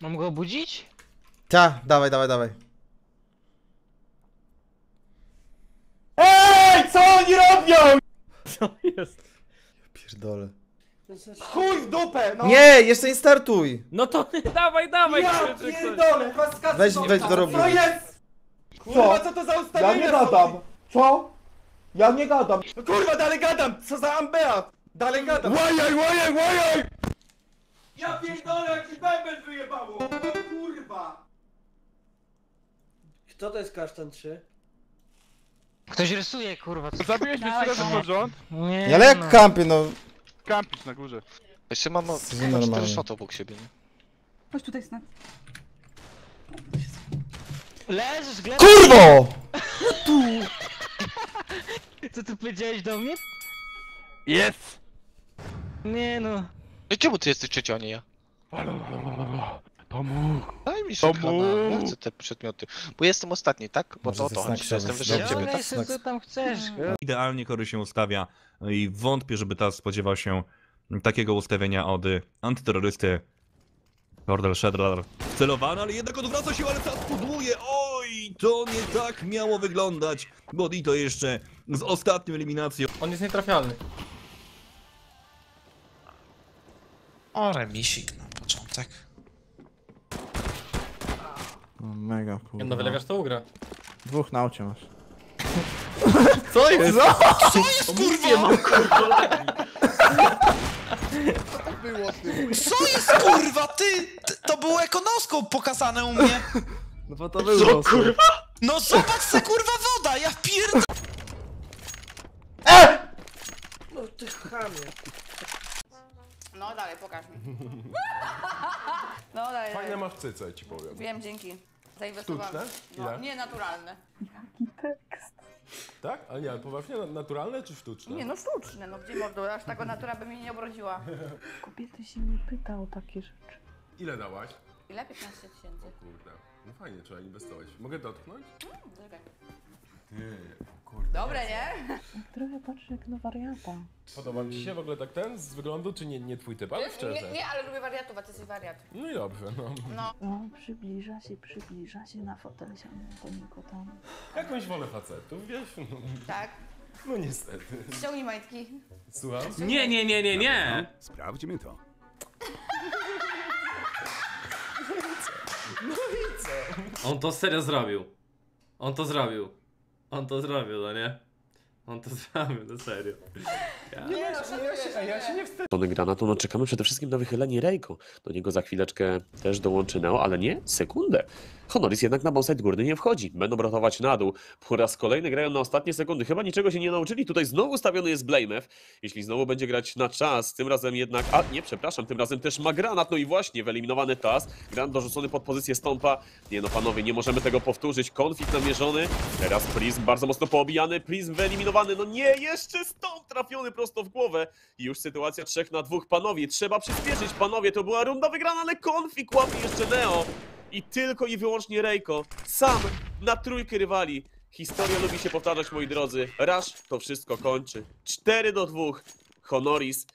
Mam go obudzić? Ta, dawaj, dawaj, dawaj. EJ! Co oni robią?! Co jest? Ja pierdolę. Chuj w dupę! No. Nie, jeszcze nie startuj! No to dawaj, dawaj! Ja pierdolę, was kasy. Weź, weź do robienia. Co jest? Kurwa, co to za ustawienie? Ja nie gadam! Co? Ja nie gadam! No kurwa, dalej gadam! Co za ambea! Dalej gadam! Łajaj, łajaj, łajaj! Ja pierdolę, jakiś bębel wyjebało! Kurwa! Kto to jest kasztan 3? Ktoś rysuje, kurwa. Co? Zabiłeś mnie tyle w porząd? Nie, ale jak kampy, no... Kampić na górze. Jeszcze mam 4 shot obok siebie, nie? Chodź tutaj, Snap. Leżysz, gleba... KURWO! Tu! Co ty powiedziałeś do mnie? Jest! Nie no... No czemu ty jesteś trzeci, a nie ja? Tomu! Daj mi się Tomu! Ja chcę te przedmioty. Bo jestem ostatni, tak? Bo to o to chodzi, jestem wyżej od ciebie, tak? Co tam chcesz? Idealnie Kory się ustawia i wątpię, żeby TAZ spodziewał się takiego ustawienia od antyterrorysty. Kordel Shedrar celowany, ale jednak odwraca się, ale TAZ pudłuje. Oj, to nie tak miało wyglądać. Bo i to jeszcze z ostatnią eliminacją. On jest nietrafialny. O, remisik na początek. Mega cool. Jedno wylewiasz, to ugra. Dwóch na aucie masz. Co jest? Co jest, kurwa? Co jest, kurwa, ty? To było ekonoskop pokazane u mnie. No bo to było. Co, kurwa? No zobacz se, kurwa, woda, ja pierd... No ty chamie. No dalej, pokaż mi. No dalej. Fajne masz cyce, ja ci powiem. Wiem, dzięki. Sztuczne? No, nie, naturalne. Jaki tekst. Tak? A nie, ale poważnie, naturalne czy sztuczne? Nie, no sztuczne, no gdzie mordo, aż taka natura by mnie nie obrodziła. Kobiety się nie pyta o takie rzeczy. Ile dałaś? Ile? 15 000. O kurde, no fajnie, trzeba inwestować. Mogę dotknąć? Czekaj. Kurde, dobre, nie? Trochę patrzę jak na wariata. Podoba mi się w ogóle tak ten z wyglądu, czy nie twój typ, ale szczerze? Nie, ale lubię wariatów, a ty jesteś wariat. No i dobrze, no. No, przybliża się na fotel, to niko tam. Jakąś wolę facetów, wiesz? No. Tak. No niestety. Ściągnij majtki. Słucham? Nie, nie, nie, nie, nie! Sprawdźmy to. No i co? On to serio zrobił. On to zrobił, no nie? On to zrobił, no serio. Ja się nie wstydzę. Tony Granatu, no czekamy przede wszystkim na wychylenie Rejko. Do niego za chwileczkę też dołączy Neo, ale nie, sekundę. Honoris jednak na bonside górny nie wchodzi. Będą ratować na dół. Po raz kolejny grają na ostatnie sekundy. Chyba niczego się nie nauczyli. Tutaj znowu stawiony jest Blamev. Jeśli znowu będzie grać na czas, tym razem jednak... A nie, przepraszam, tym razem też ma Granat. No i właśnie, wyeliminowany TAZ. Granat dorzucony pod pozycję Stompa. Nie no panowie, nie możemy tego powtórzyć. Konflikt namierzony. Teraz Prism bardzo mocno poobijany. Prism wyeliminowany. No nie, jeszcze Stomp trafiony prosto w głowę. I już sytuacja 3 na 2. Panowie, trzeba przyspieszyć. Panowie, to była runda wygrana, ale konflikt łapie jeszcze Neo. I tylko i wyłącznie Rejko, sam na trójkę rywali. Historia lubi się powtarzać, moi drodzy. Rush to wszystko kończy. 4 do 2. Honoris.